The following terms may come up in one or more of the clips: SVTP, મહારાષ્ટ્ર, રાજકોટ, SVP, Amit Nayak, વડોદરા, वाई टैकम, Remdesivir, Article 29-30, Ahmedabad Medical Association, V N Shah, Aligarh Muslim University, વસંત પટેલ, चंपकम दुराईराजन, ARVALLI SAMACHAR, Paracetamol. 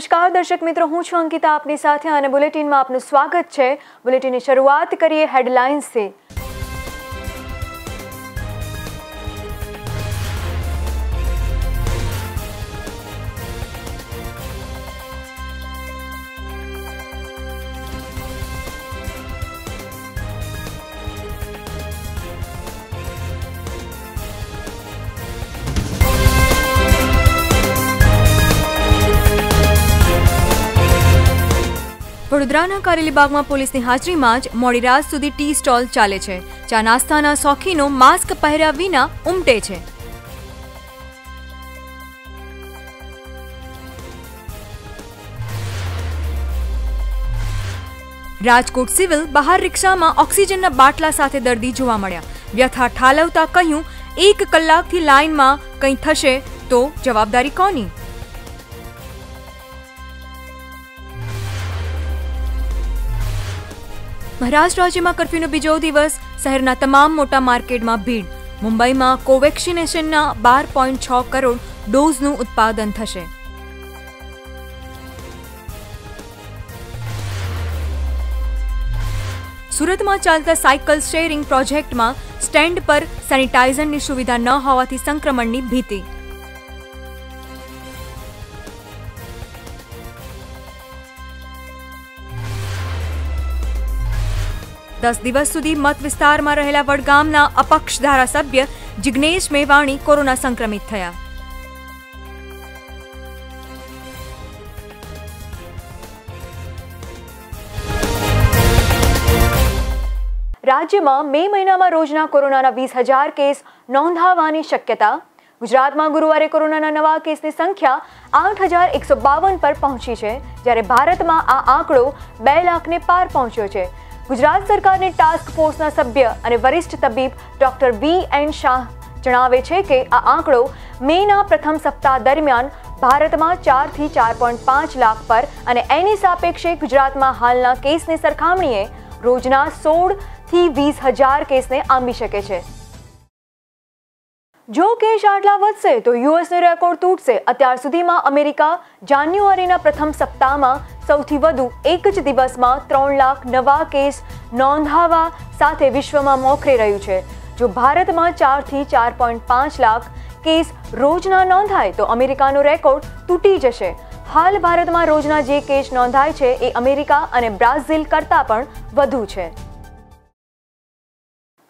નમસ્કાર દર્શક મિત્રો, હું છું અંકિતા આપની સાથે અને બુલેટિનમાં આપનું સ્વાગત છે. બુલેટિનની શરૂઆત કરીએ હેડલાઇન્સથી. વડોદરાના કારેલીબાગમાં પોલીસની હાજરીમાં જ મોડી રાત સુધી ટી સ્ટોલ ચાલે છે. ચા નાસ્તાના શોખીનો માસ્ક પહેર્યા વિના ઉમટે છે. રાજકોટ સિવિલ બહાર રિક્ષામાં ઓક્સિજનના બાટલા સાથે દર્દી જોવા મળ્યા. વ્યથા ઠાલવતા કહ્યું, 1 કલાકથી લાઇનમાં કંઈ થશે તો જવાબદારી કોની? महाराष्ट्र राज्य में कर्फ्यू बीजो दिवस, शहर ना तमाम मोटा मार्केट में भीड़. मुंबई में कोवेक्सिनेशन ना 12.6 करोड़ डोज नु उत्पादन थशे. सूरत में चालता साइकिल शेरिंग प्रोजेक्ट में स्टेन्ड पर सेनिटाइजर की सुविधा न होवाथी संक्रमण की भीति. दस दिवस सुधी मत विस्तार में रहेला वडगामना अपक्ष धारासभ्य जिग्नेश मेवाणी कोरोना संक्रमित थया. राज्य में मे महीना में रोजना कोरोना 20,000 केस नोंधावानी शक्यता. गुजरात में गुरुवार कोरोना नवा केस की संख्या 8,152 पर पहुंची है, जयरे भारत में आ आंकड़ो 2 लाख ने पार पहुंचो है. गुजरात सरकार ने टास्क फोर्स सभ्य और वरिष्ठ तबीब डॉक्टर V N Shah जणावे छे के आ आंकड़ो मेना प्रथम सप्ताह दरमियान भारत में 4 થી 4.5 लाख पर अने एनी सापेक्षे गुजरात में हालना केस ने सरखामणीए रोजना 16 થી 20,000 केस ने आंबी शके छे. जो केस आटला वधशे तो US नो रेकॉर्ड तूटशे. अत्यार सुधीमां अमेरिका जान्युआरीना प्रथम सप्ताहमां સૌથી વધુ એક જ દિવસમાં 3 લાખ નવા કેસ નોંધાવા સાથે વિશ્વમાં મોખરે રહ્યું છે. જો ભારતમાં 4 થી 4.5 લાખ કેસ રોજના નોંધાય તો અમેરિકાનો રેકોર્ડ તૂટી જશે. હાલ ભારતમાં રોજના જે કેસ નોંધાય છે એ અમેરિકા અને બ્રાઝિલ કરતાં પણ વધુ છે.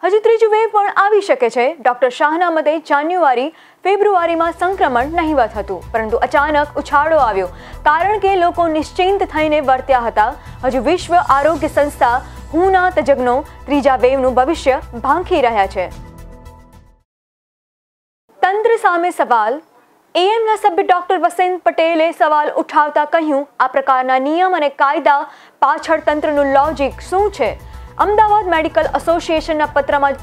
હજી ત્રીજું વેવ પણ આવી શકે છે. ડોક્ટર શાહના મતે જાન્યુઆરી-ફેબ્રુઆરીમાં સંક્રમણ નહીવત હતું, પરંતુ અચાનક ઉછાળો આવ્યો કારણ કે લોકો નિશ્ચિંત થઈને વર્ત્યા હતા. હજુ વિશ્વ આરોગ્ય સંસ્થા હુના તજજ્ઞો ત્રીજા વેવનું ભવિષ્ય ભાંખી રહ્યા છે. તંત્ર સામે સવાલ. એએમના સભ્ય ડોક્ટર વસંત પટેલે સવાલ ઉઠાવતા કહ્યું, આ પ્રકારના નિયમ અને કાયદા પાછળ તંત્રનું લોજિક શું છે? अहमदाबाद मेडिकल एसोसिएशन पत्र में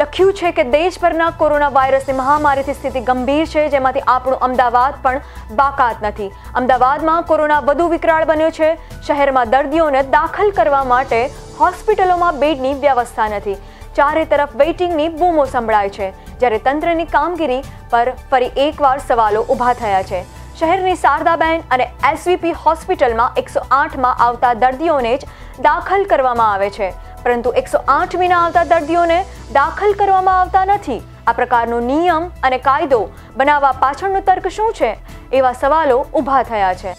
लख्यू है कि देशभर कोरोना वायरस महामारी की स्थिति गंभीर है, जेमा आपणु अमदावाद पण बाकात नहीं. अमदावाद में कोरोना वधु विकराल बन्यो है. शहर में दर्दियों ने दाखल करवा माटे हॉस्पिटलों में बेडनी व्यवस्था नहीं. चारे तरफ वेटिंगनी बूमो संभळाय है, ज्यारे तंत्रनी कामगीरी पर फरी एकवार सवालों उभा थया है. शहर की शारदाबेन और SVP हॉस्पिटल में 108 में आता दर्दियों ने दाखल करवामां आवे छे, परंतु 108 में आता दर्दियों ने दाखल करवामां आवता नथी. आ प्रकारनो नियम अने कायदो बनावा पाछळनो तर्क शुं छे? एवा सवालो उभा थया छे.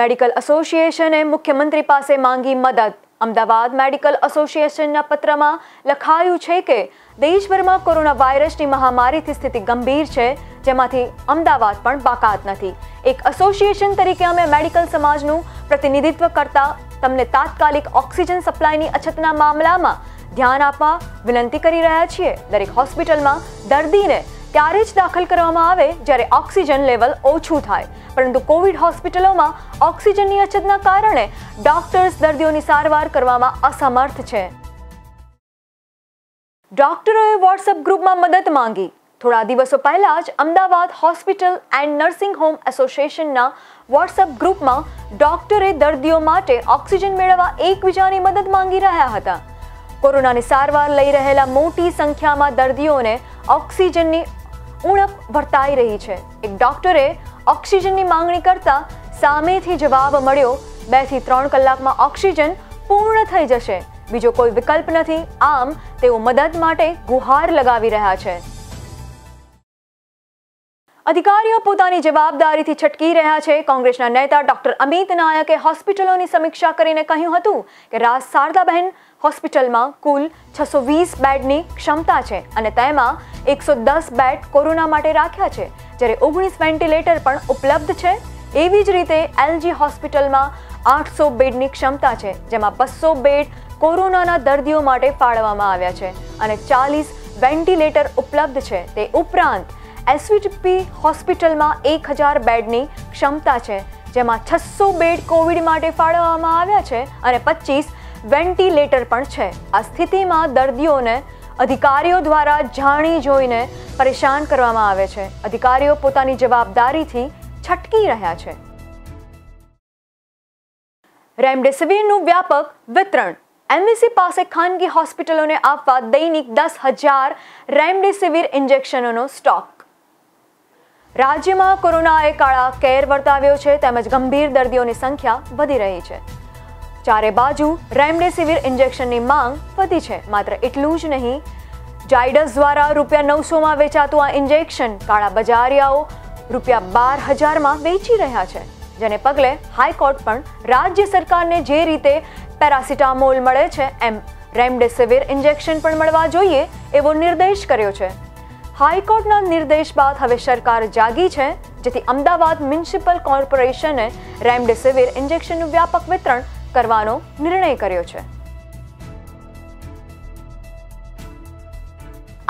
मेडिकल एसोसिएशने मुख्यमंत्री पासे मांगी मदद. अमदावाद मेडिकल एसोसिएशन पत्र में लखायु है कि देशभर में कोरोना वायरस की महामारी की स्थिति गंभीर है, जेमा अमदावाद पण बाकात नहीं. एक एसोसिएशन तरीके अमे मेडिकल समाजनु प्रतिनिधित्व करता तमने तात्कालिक ऑक्सीजन सप्लाय की अछतना मामला में ध्यान आपवा विनंती करी रह्या छीए. दरेक हॉस्पिटल में दर्दी ने त्यारे ज दाखल करवामां आवे ज्यारे ऑक्सीजन लेवल ओछू थाय, परंतु कोविड हॉस्पिटलों में ऑक्सीजन की अछतना कारणे डॉक्टर्स दर्दियों की सारवार करवामां असमर्थ है. डॉक्टरोए व्हाट्सएप ग्रुप में मदद मांगी. थोड़ा दिवसों पहला ज Amdavad hospital and nursing home association WhatsApp group में डॉक्टरे दर्दियों माटे ऑक्सीजन मेळववा एकबीजानी मदद मांगी रह्या हता. कोरोना की सारवार लई रहेला मोटी संख्या में दर्दियों ने ऑक्सीजन की उणप वर्ताई रही है. एक डॉक्टरे ઓક્સિજનની માંગણી કરતા સામેથી જવાબ મળ્યો 2 થી 3 કલાકમાં ઓક્સિજન પૂર્ણ થઈ જશે, બીજો કોઈ વિકલ્પ નથી। આમ તેઓ મદદ માટે ગુહાર લગાવી રહ્યા છે। अधिकारीओ पोतानी जवाबदारीथी छटकी रह्या छे। कोंग्रेसना नेता डॉक्टर अमित नायके होस्पिटलोनी समीक्षा करीने कह्युं हतुं के राज शारदाबेन होस्पिटलमां कुल 620 बेडनी क्षमता छे अने तेमां 110 बेड कोरोना माटे राख्या छे, ज्यारे 19 वेन्टिलेटर पण उपलब्ध छे। एवी ज रीते एलजी होस्पिटलमां 800 बेडनी क्षमता छे, जेमां 200 बेड कोरोनाना दर्दीओ माटे फाळवामां આવ્યા છે અને 40 વેન્ટિલેટર ઉપલબ્ધ છે। તે ઉપરાંત SVTP हॉस्पिटल में 1000 बेडनी क्षमता है, जेमा 600 बेड कोविड माटे फाळवामां आव्या छे अने 25 वेंटिलेटर पण छे। आ स्थिति में दर्दियोने अधिकारीओं द्वारा जाणी जोईने परेशान करवामां आवे छे। अधिकारीओ पोतानी जवाबदारीथी छटकी रह्या छे। रेमडेसिवीरनुं व्यापक वितरण। एमवीसी पास खानगी हॉस्पिटलों ने आपवा दैनिक 10,000 रेमडेसिवीर इंजेक्शनों स्टॉक। राज्य में कोरोनाए काळा केर वर्ताव्यो छे, तेमज गंभीर दर्दीओनी संख्या वधी रही छे। चारे बाजू रेमडेसिवीर इंजेक्शननी मांग वधी छे। मात्र एटलुं ज नहीं, जायडस द्वारा ₹900 में वेचातुं आ इंजेक्शन काळा बजारियाओ ₹12,000 में वेची रह्या छे, जेने पगले हाईकोर्ट पण राज्य सरकार ने जे रीते पेरासिटामोल मळे छे एम रेमडेसिवीर इंजेक्शन पण मळवा जोईए एवो निर्देश कर्यो छे। हाईकोर्टना निर्देश बाद हवे सरकार जागी है, जेथी अमदावाद म्युनिसिपल कॉर्पोरेशने रेमडेसिवीर इंजेक्शननुं व्यापक वितरण करवानो निर्णय कर्यो छे।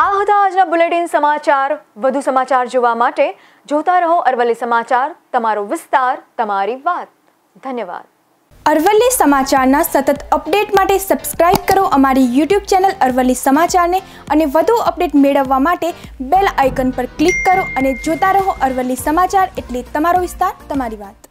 आ हता आजना बुलेटिन समाचार। वधु समाचार जोवा माटे जोता रहो अरवली समाचार, तमारो विस्तार तमारी वात। धन्यवाद। अरवली समाचारना सतत अपडेट माटे सब्सक्राइब करो अमारी यूट्यूब चैनल अरवली समाचार ने अने वधु अपडेट मेळववा माटे बेल आइकन पर क्लिक करो अने जोता रहो अरवली समाचार, एटले तमारो विस्तार तमारी वात।